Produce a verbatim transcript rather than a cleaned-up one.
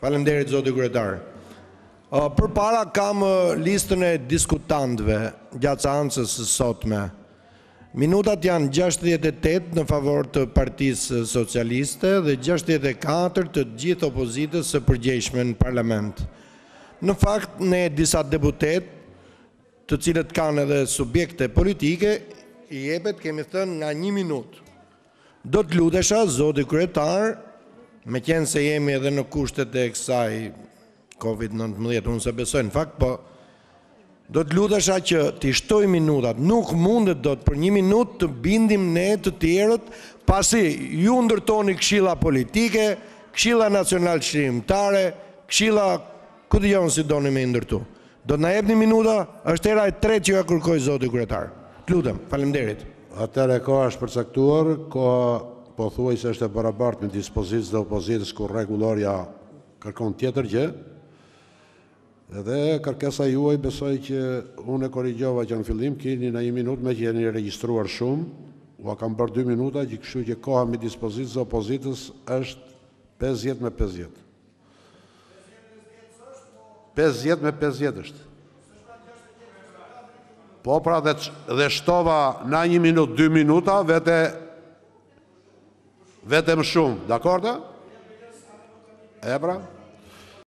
Faleminderit zoti kryetar. Uh, për para kam uh, listën e diskutantëve gjatë seancës sotme. Minutat janë gjashtëdhjetë e tetë në favor të Partisë Socialiste dhe gjashtëdhjetë e katër të gjithë opozitës së përgjegjshme në parlament. Në fakt, ne disa deputet, të cilët kanë edhe subjekte politike, i jepet kemi thënë nga një minutë. Do të lutesha, zoti kryetar, me qenë se jemi edhe në kushtet e kësaj Covid nëntëmbëdhjetë, unë se besoj në fakt, po do të lutesha që t'i shtoj minutat, nuk mundet do të për një minut të bindim ne të tjerët, pasi ju ndërtoni këshilla politike, këshilla nacional shqiptare, këshilla ku të jonë si doni me ndërtu. Do të na jepni minuta, është era e tretë që ja kërkoj zoti kryetar. Lutem, faleminderit. Atëherë koha është përcaktuar, koha pothuajse është e barabartë me dispozitës dhe opozitës ku rregulloria kërkon tjetër gjë. Edhe kërkesa juaj besoj që unë e korrigjova që në fillim keni në një minutë, me që jeni regjistruar shumë, u kam bërë dy minuta, kështu që koha me dispozitës dhe opozitës është pesëdhjetë me pesëdhjetë. pesëdhjetë me pesëdhjetë është. Po pra dhe shtova na një minut, dy minuta, vete, vete më shumë, dakor të? E pra?